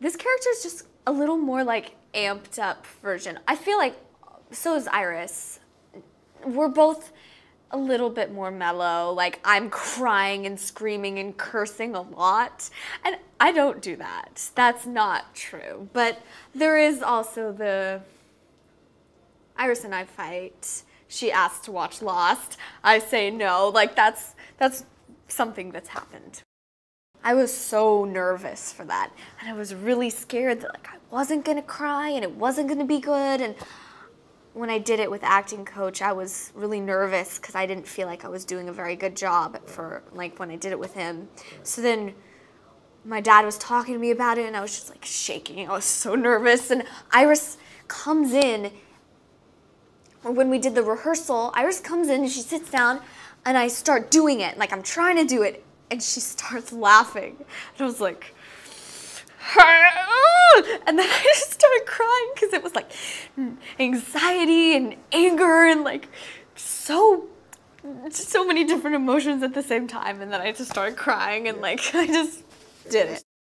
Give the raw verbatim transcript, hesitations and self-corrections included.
This character is just a little more like amped up version. I feel like, so is Iris. We're both a little bit more mellow. Like, I'm crying and screaming and cursing a lot. And I don't do that. That's not true. But there is also the Iris and I fight. She asks to watch Lost. I say no. Like, that's, that's something that's happened. I was so nervous for that. And I was really scared that, like, I wasn't gonna cry and it wasn't gonna be good. And when I did it with acting coach, I was really nervous because I didn't feel like I was doing a very good job for, like, when I did it with him. So then my dad was talking to me about it and I was just like shaking. I was so nervous. And Iris comes in. When we did the rehearsal, Iris comes in and she sits down and I start doing it. Like, I'm trying to do it. And she starts laughing. And I was like, and then I just started crying because it was like anxiety and anger and like so, so many different emotions at the same time. And then I just started crying and like, I just did it.